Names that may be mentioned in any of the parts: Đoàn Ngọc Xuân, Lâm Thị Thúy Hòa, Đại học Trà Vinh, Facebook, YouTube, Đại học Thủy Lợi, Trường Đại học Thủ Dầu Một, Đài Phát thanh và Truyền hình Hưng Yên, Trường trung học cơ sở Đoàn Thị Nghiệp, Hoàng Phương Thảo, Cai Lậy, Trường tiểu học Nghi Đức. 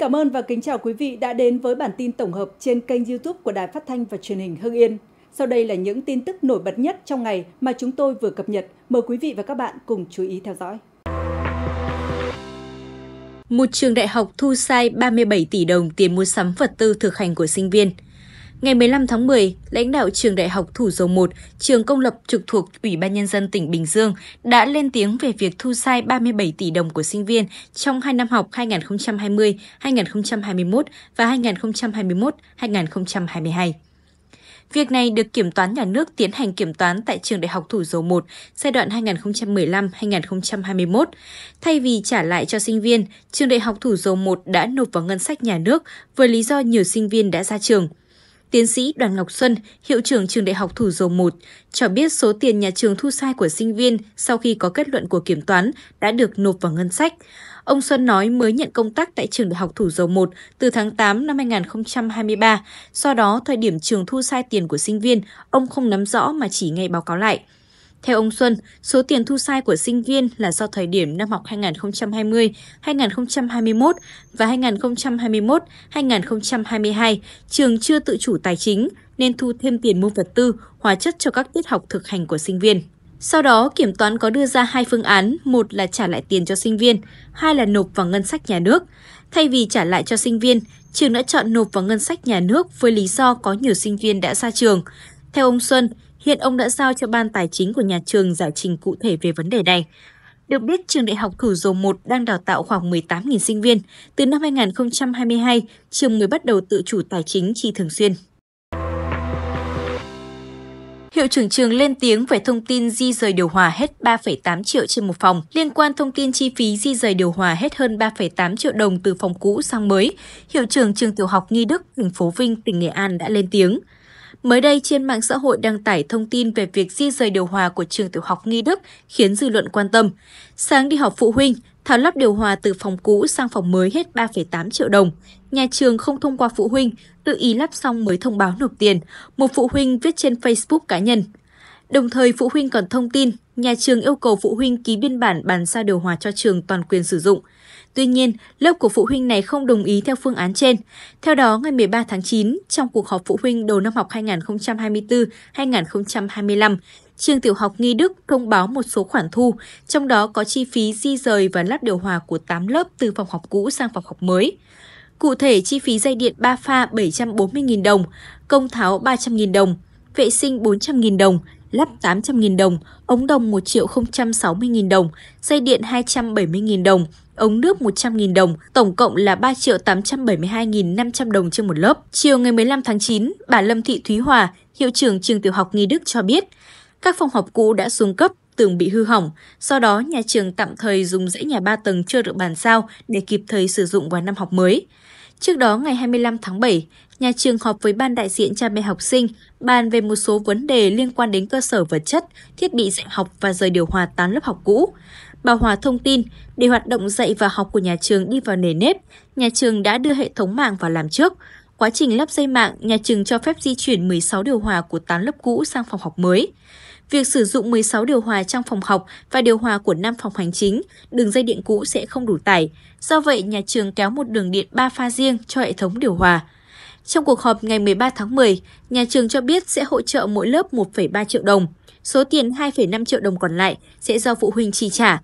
cảm ơn và kính chào quý vị đã đến với bản tin tổng hợp trên kênh YouTube của Đài Phát thanh và Truyền hình Hưng Yên. Sau đây là những tin tức nổi bật nhất trong ngày mà chúng tôi vừa cập nhật. Mời quý vị và các bạn cùng chú ý theo dõi. Một trường đại học thu sai 37 tỷ đồng tiền mua sắm vật tư thực hành của sinh viên. Ngày 15 tháng 10, lãnh đạo Trường Đại học Thủ Dầu Một, trường công lập trực thuộc Ủy ban Nhân dân tỉnh Bình Dương đã lên tiếng về việc thu sai 37 tỷ đồng của sinh viên trong 2 năm học 2020, 2021 và 2021, 2022. Việc này được Kiểm toán Nhà nước tiến hành kiểm toán tại Trường Đại học Thủ Dầu Một giai đoạn 2015-2021. Thay vì trả lại cho sinh viên, Trường Đại học Thủ Dầu Một đã nộp vào ngân sách nhà nước với lý do nhiều sinh viên đã ra trường. Tiến sĩ Đoàn Ngọc Xuân, hiệu trưởng Trường Đại học Thủ Dầu Một, cho biết số tiền nhà trường thu sai của sinh viên sau khi có kết luận của kiểm toán đã được nộp vào ngân sách. Ông Xuân nói mới nhận công tác tại Trường Đại học Thủ Dầu Một từ tháng 8 năm 2023, do đó thời điểm trường thu sai tiền của sinh viên, ông không nắm rõ mà chỉ nghe báo cáo lại. Theo ông Xuân, số tiền thu sai của sinh viên là do thời điểm năm học 2020, 2021 và 2021, 2022, trường chưa tự chủ tài chính nên thu thêm tiền mua vật tư, hóa chất cho các tiết học thực hành của sinh viên. Sau đó, kiểm toán có đưa ra hai phương án, một là trả lại tiền cho sinh viên, hai là nộp vào ngân sách nhà nước. Thay vì trả lại cho sinh viên, trường đã chọn nộp vào ngân sách nhà nước với lý do có nhiều sinh viên đã ra trường. Theo ông Xuân, hiện ông đã giao cho Ban Tài chính của nhà trường giải trình cụ thể về vấn đề này. Được biết, Trường Đại học Thủ Dầu Một đang đào tạo khoảng 18.000 sinh viên. Từ năm 2022, trường mới bắt đầu tự chủ tài chính chi thường xuyên. Hiệu trưởng trường lên tiếng về thông tin di dời điều hòa hết 3,8 triệu trên một phòng. Liên quan thông tin chi phí di dời điều hòa hết hơn 3,8 triệu đồng từ phòng cũ sang mới, hiệu trưởng Trường Tiểu học Nghi Đức, thành phố Vinh, tỉnh Nghệ An đã lên tiếng. Mới đây, trên mạng xã hội đăng tải thông tin về việc di dời điều hòa của Trường Tiểu học Nghi Đức khiến dư luận quan tâm. Sáng đi họp phụ huynh, Thảo lắp điều hòa từ phòng cũ sang phòng mới hết 3,8 triệu đồng. Nhà trường không thông qua phụ huynh, tự ý lắp xong mới thông báo nộp tiền, một phụ huynh viết trên Facebook cá nhân. Đồng thời, phụ huynh còn thông tin, nhà trường yêu cầu phụ huynh ký biên bản bàn giao điều hòa cho trường toàn quyền sử dụng. Tuy nhiên, lớp của phụ huynh này không đồng ý theo phương án trên. Theo đó, ngày 13 tháng 9, trong cuộc họp phụ huynh đầu năm học 2024-2025, Trường Tiểu học Nghi Đức thông báo một số khoản thu, trong đó có chi phí di dời và lắp điều hòa của 8 lớp từ phòng học cũ sang phòng học mới. Cụ thể, chi phí dây điện 3 pha 740.000 đồng, công tháo 300.000 đồng, vệ sinh 400.000 đồng, lắp 800.000 đồng, ống đồng 1.060.000 đồng, dây điện 270.000 đồng, ống nước 100.000 đồng, tổng cộng là 3.872.500 đồng trên một lớp. Chiều ngày 15 tháng 9, bà Lâm Thị Thúy Hòa, hiệu trưởng Trường Tiểu học Nghi Đức cho biết, các phòng học cũ đã xuống cấp, tường bị hư hỏng, do đó nhà trường tạm thời dùng dãy nhà 3 tầng chưa được bàn giao để kịp thời sử dụng vào năm học mới. Trước đó, ngày 25 tháng 7, nhà trường họp với ban đại diện cha mẹ học sinh bàn về một số vấn đề liên quan đến cơ sở vật chất, thiết bị dạy học và rời điều hòa 8 lớp học cũ. Bà Hòa thông tin, để hoạt động dạy và học của nhà trường đi vào nề nếp, nhà trường đã đưa hệ thống mạng vào làm trước. Quá trình lắp dây mạng, nhà trường cho phép di chuyển 16 điều hòa của 8 lớp cũ sang phòng học mới. Việc sử dụng 16 điều hòa trong phòng học và điều hòa của 5 phòng hành chính, đường dây điện cũ sẽ không đủ tải. Do vậy, nhà trường kéo một đường điện 3 pha riêng cho hệ thống điều hòa. Trong cuộc họp ngày 13 tháng 10, nhà trường cho biết sẽ hỗ trợ mỗi lớp 1,3 triệu đồng. Số tiền 2,5 triệu đồng còn lại sẽ do phụ huynh chi trả.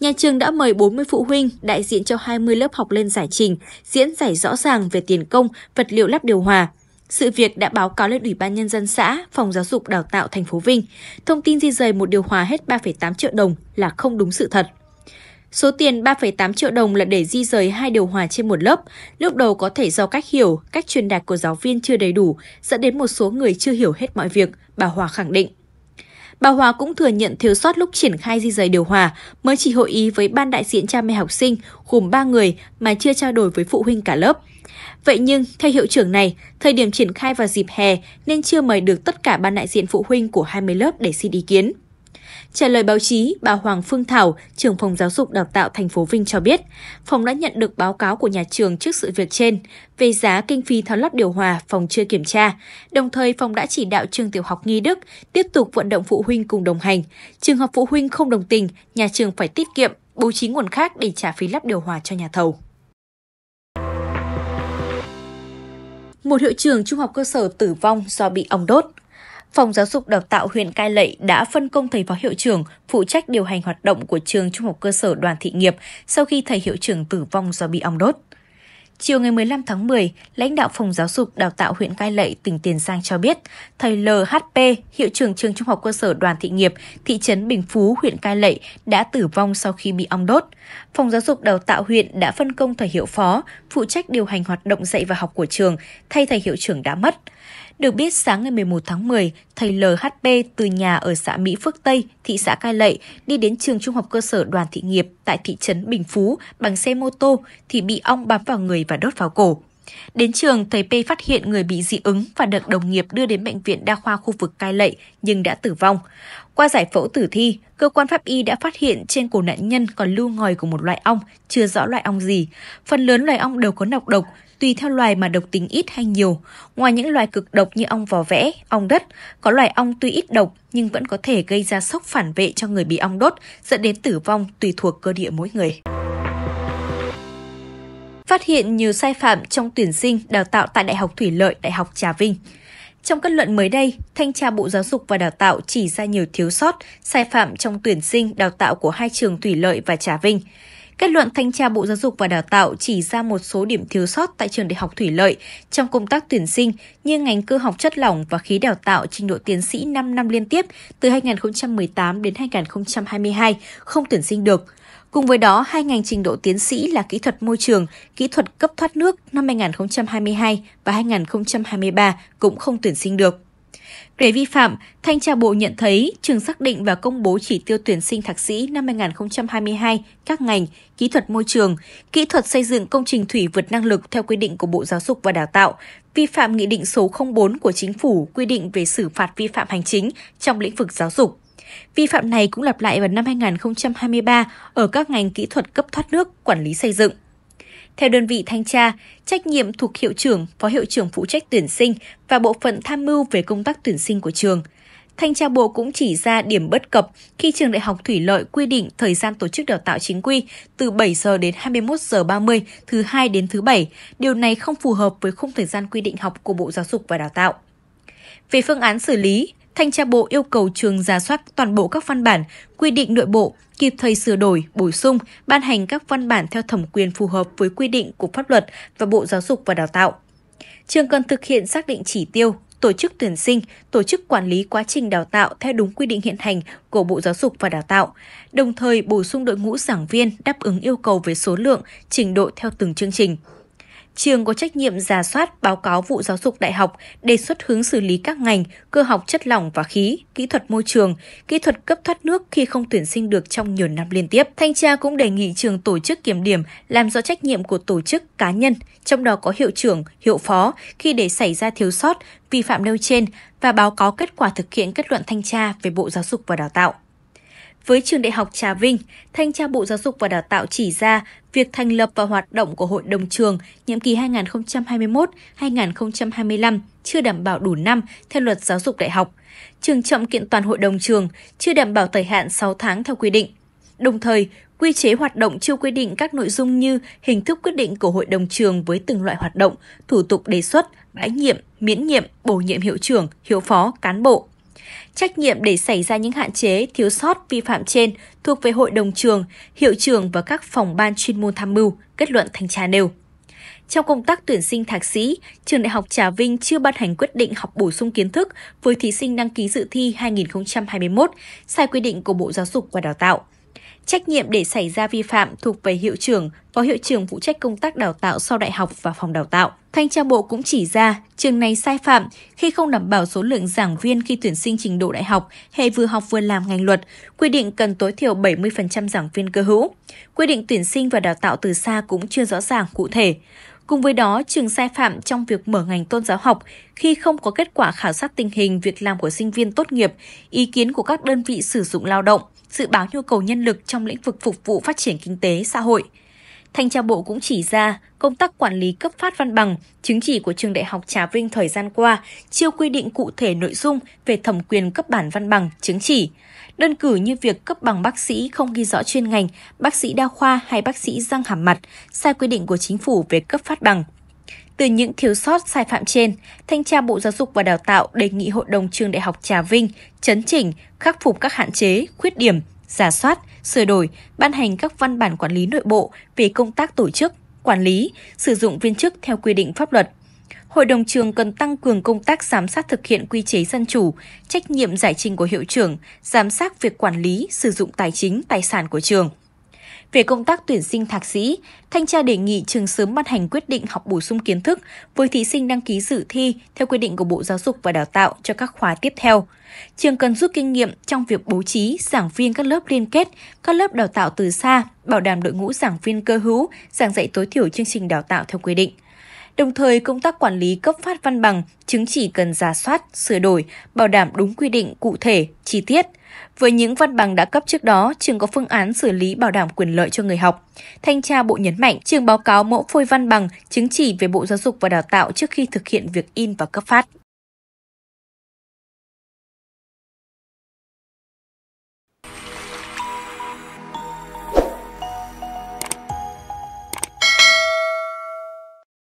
Nhà trường đã mời 40 phụ huynh đại diện cho 20 lớp học lên giải trình, diễn giải rõ ràng về tiền công, vật liệu lắp điều hòa. Sự việc đã báo cáo lên Ủy ban Nhân dân xã, Phòng Giáo dục Đào tạo thành phố Vinh. Thông tin di dời một điều hòa hết 3,8 triệu đồng là không đúng sự thật. Số tiền 3,8 triệu đồng là để di dời 2 điều hòa trên một lớp. Lúc đầu có thể do cách hiểu, cách truyền đạt của giáo viên chưa đầy đủ, dẫn đến một số người chưa hiểu hết mọi việc, bà Hòa khẳng định. Bà Hòa cũng thừa nhận thiếu sót lúc triển khai di dời điều hòa, mới chỉ hội ý với ban đại diện cha mẹ học sinh gồm 3 người mà chưa trao đổi với phụ huynh cả lớp. Vậy nhưng, theo hiệu trưởng này, thời điểm triển khai vào dịp hè nên chưa mời được tất cả ban đại diện phụ huynh của 20 lớp để xin ý kiến. Trả lời báo chí, bà Hoàng Phương Thảo, trưởng phòng giáo dục đào tạo thành phố Vinh cho biết, phòng đã nhận được báo cáo của nhà trường trước sự việc trên về giá kinh phí tháo lắp điều hòa phòng chưa kiểm tra. Đồng thời, phòng đã chỉ đạo Trường Tiểu học Nghi Đức tiếp tục vận động phụ huynh cùng đồng hành. Trường hợp phụ huynh không đồng tình, nhà trường phải tiết kiệm, bố trí nguồn khác để trả phí lắp điều hòa cho nhà thầu. một hiệu trưởng trung học cơ sở tử vong do bị ong đốt. Phòng Giáo dục Đào tạo huyện Cai Lậy đã phân công thầy phó hiệu trưởng phụ trách điều hành hoạt động của trường trung học cơ sở Đoàn Thị Nghiệp sau khi thầy hiệu trưởng tử vong do bị ong đốt. Chiều ngày 15 tháng 10, lãnh đạo Phòng Giáo dục Đào tạo huyện Cai Lậy, tỉnh Tiền Giang cho biết, thầy LHP, hiệu trưởng trường trung học cơ sở Đoàn Thị Nghiệp, thị trấn Bình Phú, huyện Cai Lậy đã tử vong sau khi bị ong đốt. Phòng Giáo dục Đào tạo huyện đã phân công thầy hiệu phó, phụ trách điều hành hoạt động dạy và học của trường, thay thầy hiệu trưởng đã mất. Được biết, sáng ngày 11 tháng 10, thầy LHP từ nhà ở xã Mỹ Phước Tây, thị xã Cai Lậy đi đến trường trung học cơ sở Đoàn Thị Nghiệp tại thị trấn Bình Phú bằng xe mô tô thì bị ong bám vào người và đốt vào cổ. Đến trường, thầy P phát hiện người bị dị ứng và được đồng nghiệp đưa đến bệnh viện đa khoa khu vực Cai Lậy nhưng đã tử vong. Qua giải phẫu tử thi, cơ quan pháp y đã phát hiện trên cổ nạn nhân còn lưu ngòi của một loại ong, chưa rõ loại ong gì. Phần lớn loài ong đều có nọc độc, tùy theo loài mà độc tính ít hay nhiều. Ngoài những loài cực độc như ong vò vẽ, ong đất, có loài ong tuy ít độc nhưng vẫn có thể gây ra sốc phản vệ cho người bị ong đốt, dẫn đến tử vong tùy thuộc cơ địa mỗi người. Phát hiện nhiều sai phạm trong tuyển sinh, đào tạo tại Đại học Thủy Lợi, Đại học Trà Vinh. Trong kết luận mới đây, Thanh tra Bộ Giáo dục và Đào tạo chỉ ra nhiều thiếu sót, sai phạm trong tuyển sinh, đào tạo của hai trường Thủy Lợi và Trà Vinh. Kết luận Thanh tra Bộ Giáo dục và Đào tạo chỉ ra một số điểm thiếu sót tại trường Đại học Thủy Lợi trong công tác tuyển sinh như ngành cơ học chất lỏng và khí đào tạo trình độ tiến sĩ 5 năm liên tiếp từ 2018 đến 2022 không tuyển sinh được. Cùng với đó, hai ngành trình độ tiến sĩ là kỹ thuật môi trường, kỹ thuật cấp thoát nước năm 2022 và 2023 cũng không tuyển sinh được. Về vi phạm, Thanh tra Bộ nhận thấy trường xác định và công bố chỉ tiêu tuyển sinh thạc sĩ năm 2022 các ngành kỹ thuật môi trường, kỹ thuật xây dựng công trình thủy vượt năng lực theo quy định của Bộ Giáo dục và Đào tạo, vi phạm Nghị định số 04 của Chính phủ quy định về xử phạt vi phạm hành chính trong lĩnh vực giáo dục. Vi phạm này cũng lặp lại vào năm 2023 ở các ngành kỹ thuật cấp thoát nước, quản lý xây dựng. Theo đơn vị thanh tra, trách nhiệm thuộc hiệu trưởng, phó hiệu trưởng phụ trách tuyển sinh và bộ phận tham mưu về công tác tuyển sinh của trường. Thanh tra Bộ cũng chỉ ra điểm bất cập khi trường Đại học Thủy Lợi quy định thời gian tổ chức đào tạo chính quy từ 7 giờ đến 21 giờ 30, thứ Hai đến thứ Bảy. Điều này không phù hợp với khung thời gian quy định học của Bộ Giáo dục và Đào tạo. Về phương án xử lý, Thanh tra Bộ yêu cầu trường rà soát toàn bộ các văn bản, quy định nội bộ, kịp thời sửa đổi, bổ sung, ban hành các văn bản theo thẩm quyền phù hợp với quy định của pháp luật và Bộ Giáo dục và Đào tạo. Trường cần thực hiện xác định chỉ tiêu, tổ chức tuyển sinh, tổ chức quản lý quá trình đào tạo theo đúng quy định hiện hành của Bộ Giáo dục và Đào tạo, đồng thời bổ sung đội ngũ giảng viên đáp ứng yêu cầu về số lượng, trình độ theo từng chương trình. Trường có trách nhiệm rà soát báo cáo vụ giáo dục đại học, đề xuất hướng xử lý các ngành, cơ học chất lỏng và khí, kỹ thuật môi trường, kỹ thuật cấp thoát nước khi không tuyển sinh được trong nhiều năm liên tiếp. Thanh tra cũng đề nghị trường tổ chức kiểm điểm, làm rõ trách nhiệm của tổ chức cá nhân, trong đó có hiệu trưởng, hiệu phó khi để xảy ra thiếu sót, vi phạm nêu trên và báo cáo kết quả thực hiện kết luận thanh tra về Bộ Giáo dục và Đào tạo. Với trường Đại học Trà Vinh, Thanh tra Bộ Giáo dục và Đào tạo chỉ ra việc thành lập và hoạt động của hội đồng trường nhiệm kỳ 2021-2025 chưa đảm bảo đủ năm theo Luật Giáo dục Đại học. Trường chậm kiện toàn hội đồng trường, chưa đảm bảo thời hạn 6 tháng theo quy định. Đồng thời, quy chế hoạt động chưa quy định các nội dung như hình thức quyết định của hội đồng trường với từng loại hoạt động, thủ tục đề xuất, bãi nhiệm, miễn nhiệm, bổ nhiệm hiệu trưởng, hiệu phó, cán bộ. Trách nhiệm để xảy ra những hạn chế, thiếu sót, vi phạm trên thuộc về hội đồng trường, hiệu trưởng và các phòng ban chuyên môn tham mưu, kết luận thanh tra nêu. Trong công tác tuyển sinh thạc sĩ, trường Đại học Trà Vinh chưa ban hành quyết định học bổ sung kiến thức với thí sinh đăng ký dự thi 2021, sai quy định của Bộ Giáo dục và Đào tạo. Trách nhiệm để xảy ra vi phạm thuộc về hiệu trưởng, phó hiệu trưởng phụ trách công tác đào tạo sau đại học và phòng đào tạo. Thanh tra Bộ cũng chỉ ra trường này sai phạm khi không đảm bảo số lượng giảng viên khi tuyển sinh trình độ đại học hay vừa học vừa làm ngành luật, quy định cần tối thiểu 70% giảng viên cơ hữu. Quy định tuyển sinh và đào tạo từ xa cũng chưa rõ ràng cụ thể. Cùng với đó, trường sai phạm trong việc mở ngành tôn giáo học khi không có kết quả khảo sát tình hình việc làm của sinh viên tốt nghiệp, ý kiến của các đơn vị sử dụng lao động, dự báo nhu cầu nhân lực trong lĩnh vực phục vụ phát triển kinh tế, xã hội. Thanh tra Bộ cũng chỉ ra công tác quản lý cấp phát văn bằng, chứng chỉ của trường Đại học Trà Vinh thời gian qua chưa quy định cụ thể nội dung về thẩm quyền cấp bản văn bằng, chứng chỉ. Đơn cử như việc cấp bằng bác sĩ không ghi rõ chuyên ngành, bác sĩ đa khoa hay bác sĩ răng hàm mặt, sai quy định của Chính phủ về cấp phát bằng. Từ những thiếu sót sai phạm trên, Thanh tra Bộ Giáo dục và Đào tạo đề nghị Hội đồng Trường Đại học Trà Vinh chấn chỉnh, khắc phục các hạn chế, khuyết điểm, rà soát, sửa đổi, ban hành các văn bản quản lý nội bộ về công tác tổ chức, quản lý, sử dụng viên chức theo quy định pháp luật. Hội đồng trường cần tăng cường công tác giám sát thực hiện quy chế dân chủ, trách nhiệm giải trình của hiệu trưởng, giám sát việc quản lý, sử dụng tài chính, tài sản của trường. Về công tác tuyển sinh thạc sĩ, Thanh tra đề nghị trường sớm ban hành quyết định học bổ sung kiến thức với thí sinh đăng ký dự thi theo quy định của Bộ Giáo dục và Đào tạo cho các khóa tiếp theo. Trường cần rút kinh nghiệm trong việc bố trí giảng viên các lớp liên kết, các lớp đào tạo từ xa, bảo đảm đội ngũ giảng viên cơ hữu, giảng dạy tối thiểu chương trình đào tạo theo quy định. Đồng thời, công tác quản lý cấp phát văn bằng, chứng chỉ cần rà soát, sửa đổi, bảo đảm đúng quy định cụ thể, chi tiết. Với những văn bằng đã cấp trước đó, trường có phương án xử lý bảo đảm quyền lợi cho người học. Thanh tra Bộ nhấn mạnh, trường báo cáo mẫu phôi văn bằng, chứng chỉ về Bộ Giáo dục và Đào tạo trước khi thực hiện việc in và cấp phát.